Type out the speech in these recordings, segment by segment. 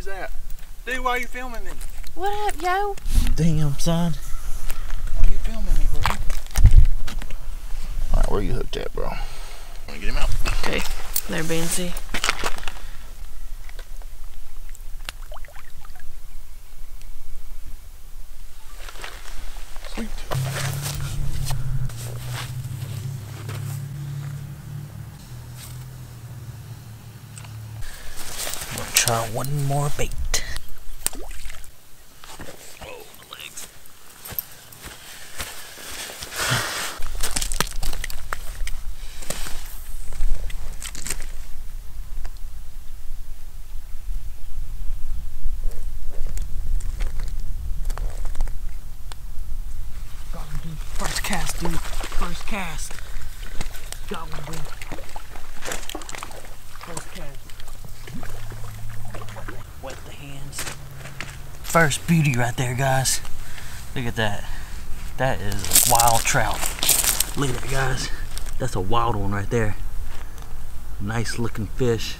is out. Do, why are you filming me? What up, yo? Damn, son. Why are you filming me, bro? Alright, where you hooked at, bro? Wanna get him out? Okay. There, Bansy. Sweet. We'll try one more bait. First cast, dude. First cast. Got one, dude. First cast. Wet the hands. First beauty right there, guys. Look at that. That is a wild trout. Look at that, guys. That's a wild one right there. Nice looking fish.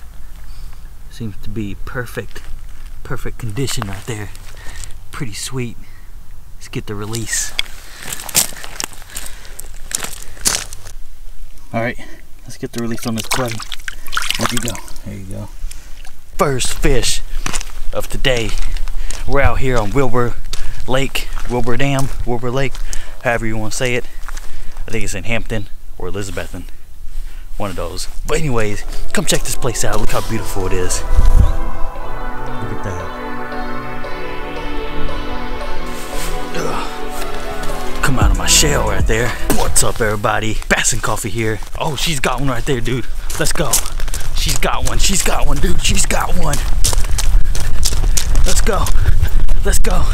Seems to be perfect condition right there. Pretty sweet. Let's get the release. Alright, let's get the release on this plug. There you go. There you go. First fish of today. We're out here on Wilbur Lake, Wilbur Dam, Wilbur Lake, however you want to say it. I think it's in Hampton or Elizabethan. One of those. But anyways, come check this place out. Look how beautiful it is. Look at that. Ugh. Come out of my shell right there. What's up, everybody? Bassin' Coffee here. Oh, she's got one right there, dude. Let's go. She's got one. She's got one, dude. She's got one. Let's go. Let's go.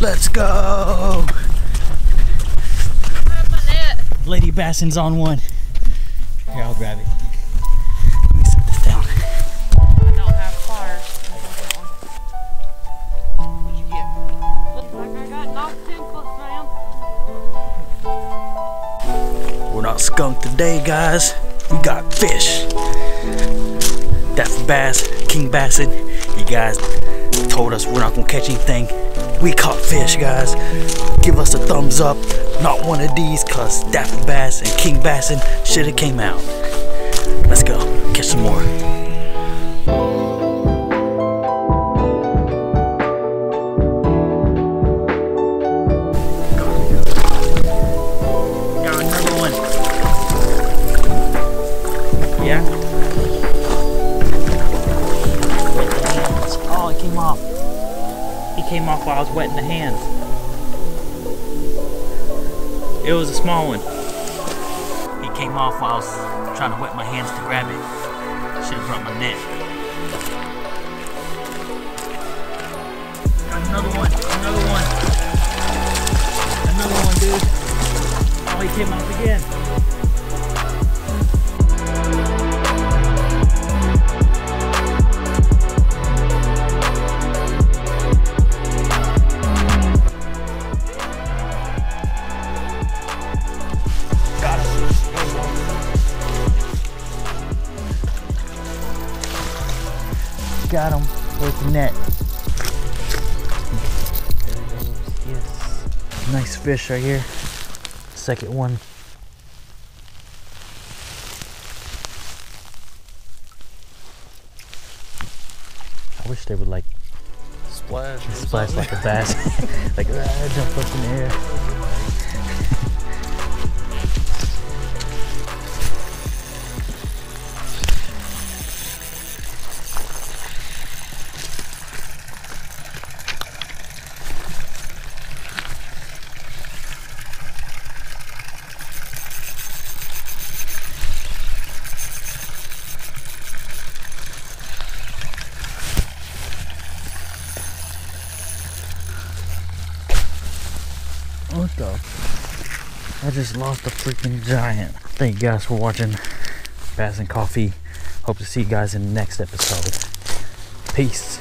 Let's go. Lady Bassin's on one. Here, I'll grab it. Let me set this down. I don't have pliers. We're not skunked today, guys. We got fish. Daffy Bass, King Bassin. You guys told us we're not gonna catch anything. We caught fish, guys. Give us a thumbs up. Not one of these, cause Daffy Bass and King Bassin shoulda came out. Let's go catch some more. Came off while I was wetting the hands. It was a small one. He came off while I was trying to wet my hands to grab it. Should have brought my net. Got another one, another one. Another one, dude. Oh, he came off again. Got him with the net. There it goes, yes. Nice fish right here. Second one. I wish they would like splash like a bass. Like jump up in the air. What the? I just lost a freaking giant. Thank you guys for watching Bassin' Coffee. Hope to see you guys in the next episode. Peace.